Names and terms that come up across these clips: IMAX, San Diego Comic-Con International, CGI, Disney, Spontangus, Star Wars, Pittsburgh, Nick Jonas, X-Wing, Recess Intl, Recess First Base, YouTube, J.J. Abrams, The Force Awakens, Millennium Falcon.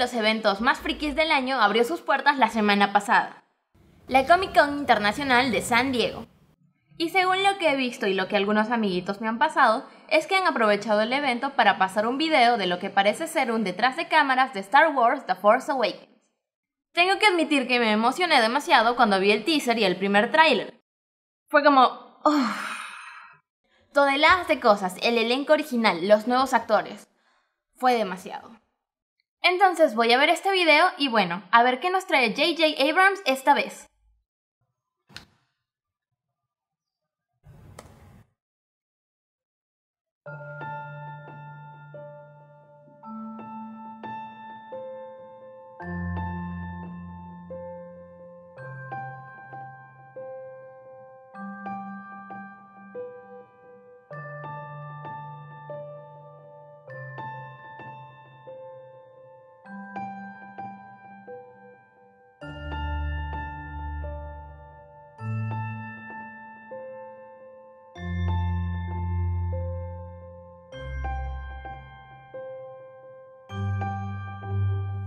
los eventos más frikis del año abrió sus puertas la semana pasada, la Comic-Con Internacional de San Diego. Y según lo que he visto y lo que algunos amiguitos me han pasado, es que han aprovechado el evento para pasar un video de lo que parece ser un detrás de cámaras de Star Wars The Force Awakens. Tengo que admitir que me emocioné demasiado cuando vi el teaser y el primer tráiler. Fue como... Toneladas de cosas, el elenco original, los nuevos actores. Fue demasiado. Entonces voy a ver este video y bueno, a ver qué nos trae J.J. Abrams esta vez.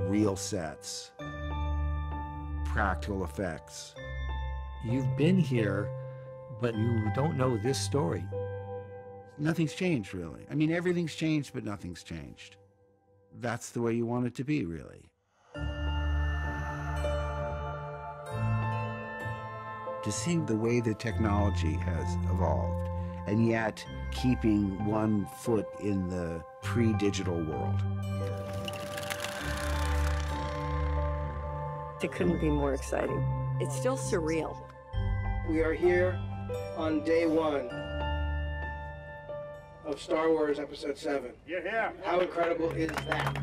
Real sets, practical effects. You've been here, but you don't know this story. Nothing's changed, really. I mean, everything's changed, but nothing's changed. That's the way you want it to be, really. To see the way the technology has evolved, and yet keeping one foot in the pre-digital world. It couldn't be more exciting. It's still surreal. We are here on day one of Star Wars Episode 7. Yeah, yeah. How incredible is that?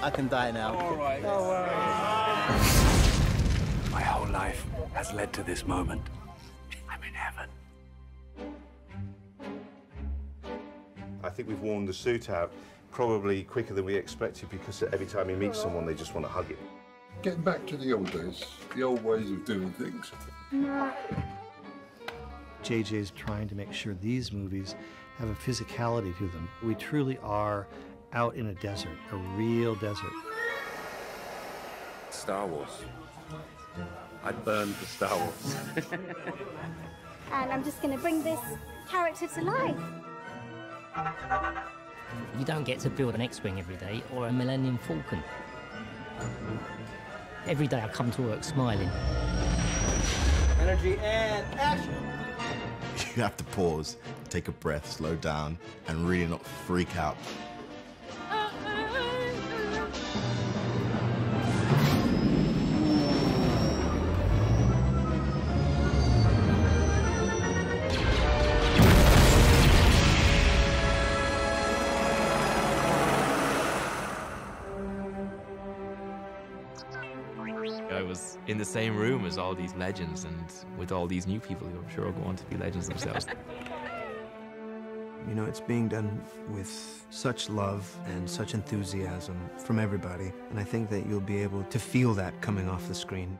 I can die now. All right. Oh, my whole life has led to this moment. I'm in heaven. I think we've worn the suit out probably quicker than we expected because every time you meet someone, they just want to hug it. Getting back to the old days, the old ways of doing things. JJ's trying to make sure these movies have a physicality to them. We truly are out in a desert, a real desert. Star Wars. I'd burn for Star Wars. And I'm just going to bring this character to life. You don't get to build an X-Wing every day or a Millennium Falcon. Every day I come to work smiling. Energy and action! You have to pause, take a breath, slow down, and really not freak out. I was in the same room as all these legends and with all these new people who I'm sure will go on to be legends themselves. You know, it's being done with such love and such enthusiasm from everybody, and I think that you'll be able to feel that coming off the screen.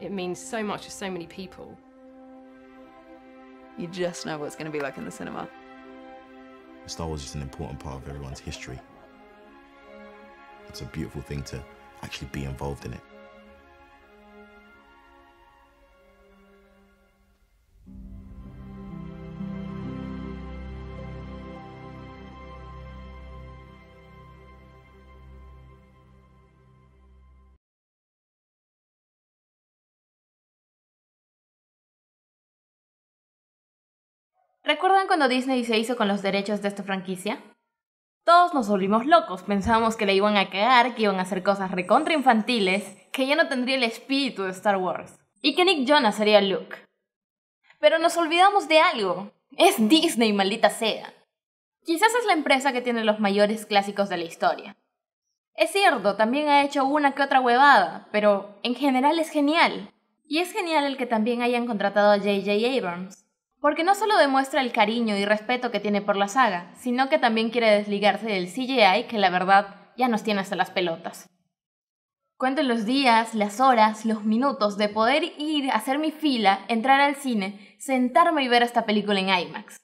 It means so much to so many people. You just know what it's going to be like in the cinema. Star Wars is an important part of everyone's history. It's a beautiful thing to actually be involved in it. ¿Recuerdan cuando Disney se hizo con los derechos de esta franquicia? Todos nos volvimos locos, pensábamos que le iban a cagar, que iban a hacer cosas recontra infantiles, que ya no tendría el espíritu de Star Wars, y que Nick Jonas sería Luke. Pero nos olvidamos de algo, es Disney, maldita sea. Quizás es la empresa que tiene los mayores clásicos de la historia. Es cierto, también ha hecho una que otra huevada, pero en general es genial. Y es genial el que también hayan contratado a J.J. Abrams. Porque no solo demuestra el cariño y respeto que tiene por la saga, sino que también quiere desligarse del CGI que la verdad ya nos tiene hasta las pelotas. Cuento los días, las horas, los minutos de poder ir a hacer mi fila, entrar al cine, sentarme y ver esta película en IMAX.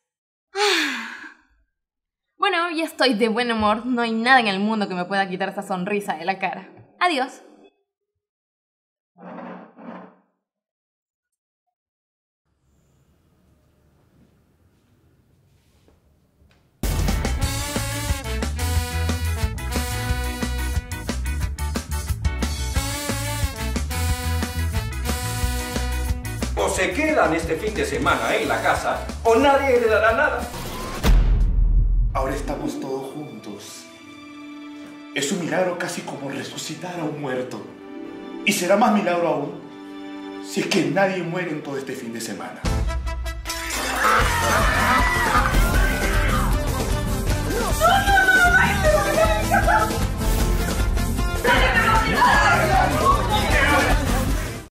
Bueno, ya estoy de buen humor, no hay nada en el mundo que me pueda quitar esa sonrisa de la cara. Adiós. O se quedan este fin de semana en la casa, o nadie heredará nada. Ahora estamos todos juntos. Es un milagro casi como resucitar a un muerto. Y será más milagro aún si es que nadie muere en todo este fin de semana.